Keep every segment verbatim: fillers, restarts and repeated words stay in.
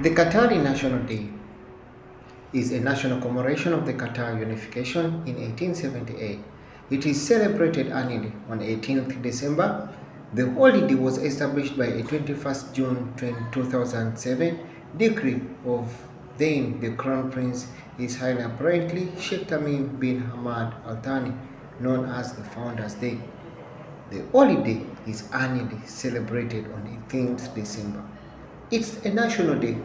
The Qatari National Day is a national commemoration of the Qatar unification in eighteen seventy-eight. It is celebrated annually on eighteenth December. The holiday was established by a twenty-first June two thousand seven decree of then the Crown Prince, His Highness apparently Sheikh Tamim bin Hamad Al Thani, known as the Founders' Day. The holiday is annually celebrated on eighteenth December. It's a national day,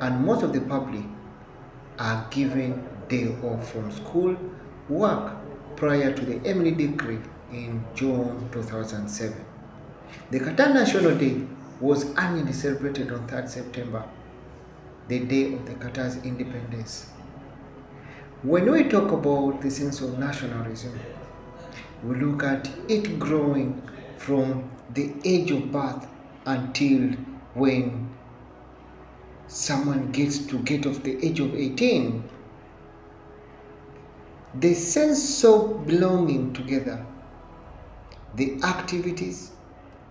and most of the public are given day off from school, work, prior to the Emily decree in June two thousand seven. The Qatar National Day was annually celebrated on third September, the day of the Qatar's independence. When we talk about the sense of nationalism, we look at it growing from the age of birth until when someone gets to get of the age of eighteen. The sense of belonging together, the activities,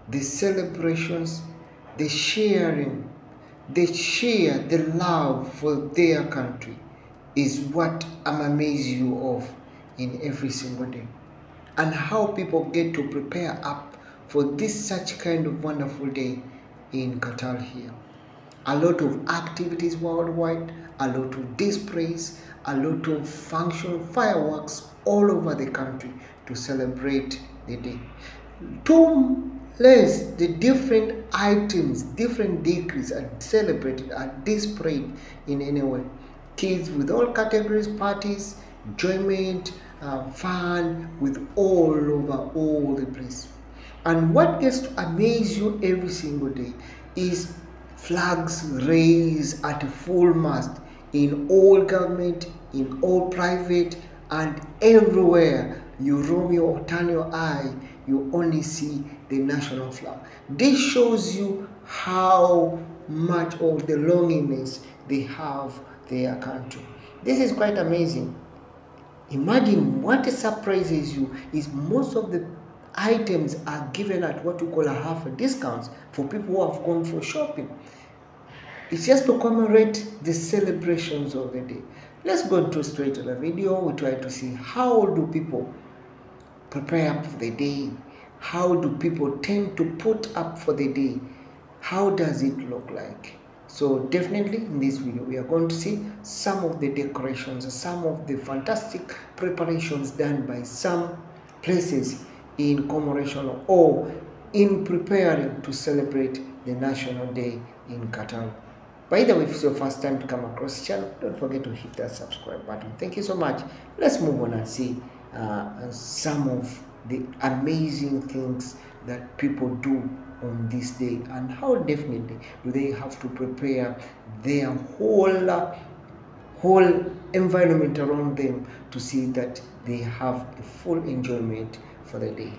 the celebrations, the sharing, the share, the love for their country is what I'm amazed you of in every single day. And how people get to prepare up for this such kind of wonderful day in Qatar here. A lot of activities worldwide, a lot of displays, a lot of function, fireworks all over the country to celebrate the day. Two less the different items, different decrees are celebrated, are displayed in any way. Kids with all categories, parties, enjoyment, uh, fun, with all over all the place. And what gets to amaze you every single day is flags raised at a full mast in all government, in all private, and everywhere you roam your, turn your eye, you only see the national flag. This shows you how much of the loneliness they have their country. This is quite amazing. Imagine what surprises you is most of the items are given at what you call a half a discount for people who have gone for shopping. It's just to commemorate the celebrations of the day. Let's go to straight to the video. We try to see how do people prepare up for the day, how do people tend to put up for the day, how does it look like. So definitely in this video we are going to see some of the decorations, some of the fantastic preparations done by some places in commemoration or in preparing to celebrate the National Day in Qatar. By the way, if it's your first time to come across the channel, don't forget to hit that subscribe button. Thank you so much. Let's move on and see uh, some of the amazing things that people do on this day and how definitely do they have to prepare their whole uh, whole environment around them to see that they have a full enjoyment for the day.